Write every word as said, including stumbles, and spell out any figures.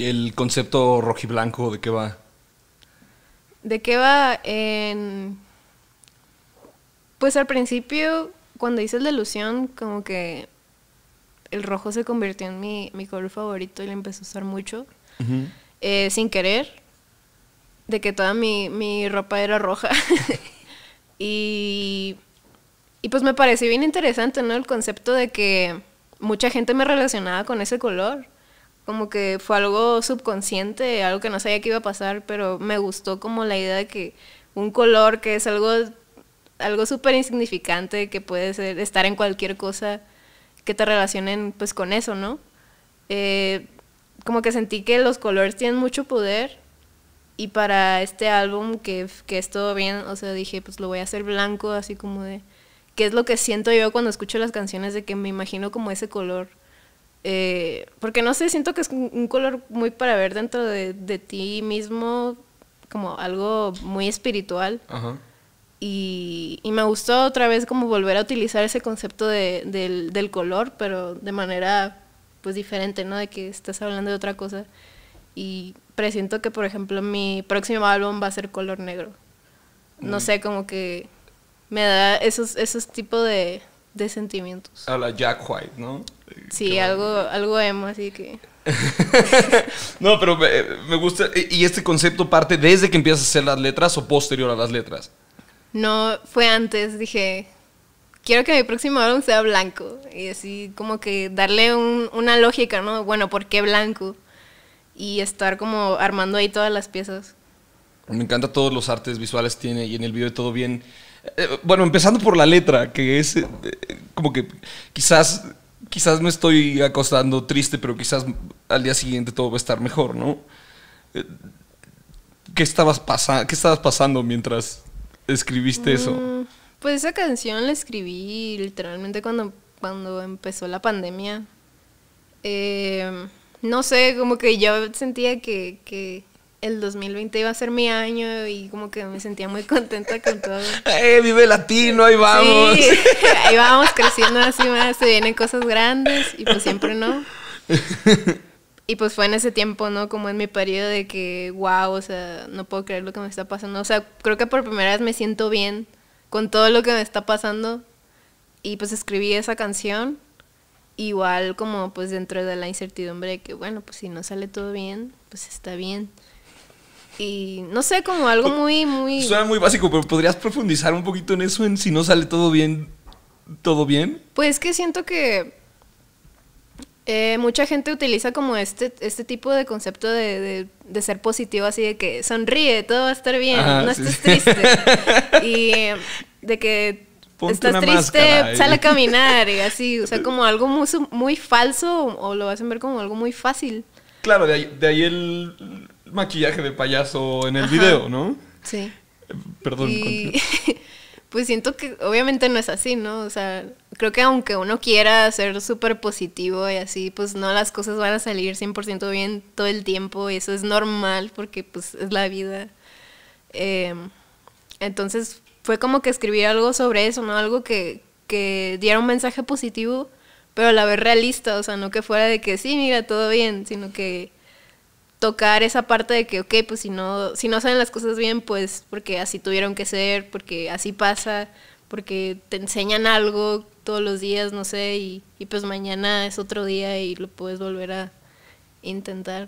¿El concepto rojiblanco de qué va? ¿De qué va? En... Pues al principio, cuando hice la ilusión, como que el rojo se convirtió en mi, mi color favorito y lo empecé a usar mucho, uh-huh. eh, sin querer, de que toda mi, mi ropa era roja. y, y pues me pareció bien interesante, ¿no? El concepto de que mucha gente me relacionaba con ese color. Como que fue algo subconsciente, algo que no sabía que iba a pasar, pero me gustó como la idea de que un color que es algo, algo súper insignificante, que puede ser, estar en cualquier cosa que te relacionen pues con eso, ¿no? Eh, como que sentí que los colores tienen mucho poder y para este álbum que, que es todo bien, o sea, dije pues lo voy a hacer blanco, así como de... ¿Qué es lo que siento yo cuando escucho las canciones? De que me imagino como ese color. Eh, porque no sé, siento que es un color muy para ver dentro de, de ti mismo, como algo muy espiritual. Ajá. Y, y me gustó otra vez como volver a utilizar ese concepto de, del, del color, pero de manera pues diferente, ¿no? De que estás hablando de otra cosa. Y presiento que, por ejemplo, mi próximo álbum va a ser color negro. No mm. sé, como que me da esos, esos tipos de... de sentimientos. A la Jack White, ¿no? Sí, que algo, va... algo emo, así que... No, pero me, me gusta... ¿Y este concepto parte desde que empiezas a hacer las letras o posterior a las letras? No, fue antes. Dije, quiero que mi próximo álbum sea blanco. Y así como que darle un, una lógica, ¿no? Bueno, ¿por qué blanco? Y estar como armando ahí todas las piezas. Me encanta todos los artes visuales tiene y en el video de todo bien... Bueno, empezando por la letra, que es eh, como que quizás, quizás me estoy acostando triste, pero quizás al día siguiente todo va a estar mejor, ¿no? Eh, ¿qué, estabas pasa ¿Qué estabas pasando mientras escribiste mm, eso? Pues esa canción la escribí literalmente cuando, cuando empezó la pandemia. Eh, no sé, como que yo sentía que... que el dos mil veinte iba a ser mi año y como que me sentía muy contenta con todo. ¡Eh, Vive Latino! ¡Ahí vamos! Sí, ahí vamos creciendo así más, se vienen cosas grandes y pues siempre no. Y pues fue en ese tiempo, ¿no? Como en mi periodo de que, wow, o sea, no puedo creer lo que me está pasando. O sea, creo que por primera vez me siento bien con todo lo que me está pasando. Y pues escribí esa canción, igual como pues dentro de la incertidumbre de que, bueno, pues si no sale todo bien, pues está bien. Y no sé, como algo muy, muy... Suena muy básico, pero ¿podrías profundizar un poquito en eso? En si no sale todo bien, ¿todo bien? Pues que siento que eh, mucha gente utiliza como este, este tipo de concepto de, de, de ser positivo, así de que sonríe, todo va a estar bien, ah, no sí. estés triste. Y de que ponte estás triste, máscara, sale eh. a caminar y así. O sea, como algo muy, muy falso o lo hacen ver como algo muy fácil. Claro, de ahí, de ahí el... maquillaje de payaso en el Ajá. video, ¿no? Sí. Eh, perdón. Y, pues siento que obviamente no es así, ¿no? O sea, creo que aunque uno quiera ser súper positivo y así, pues no, las cosas van a salir cien por ciento bien todo el tiempo y eso es normal porque pues es la vida. Eh, entonces fue como que escribí algo sobre eso, ¿no? Algo que, que diera un mensaje positivo, pero a la vez realista, o sea, no que fuera de que sí, mira, todo bien, sino que tocar esa parte de que, ok, pues si no, si no salen las cosas bien, pues porque así tuvieron que ser, porque así pasa, porque te enseñan algo todos los días, no sé, y, y pues mañana es otro día y lo puedes volver a intentar.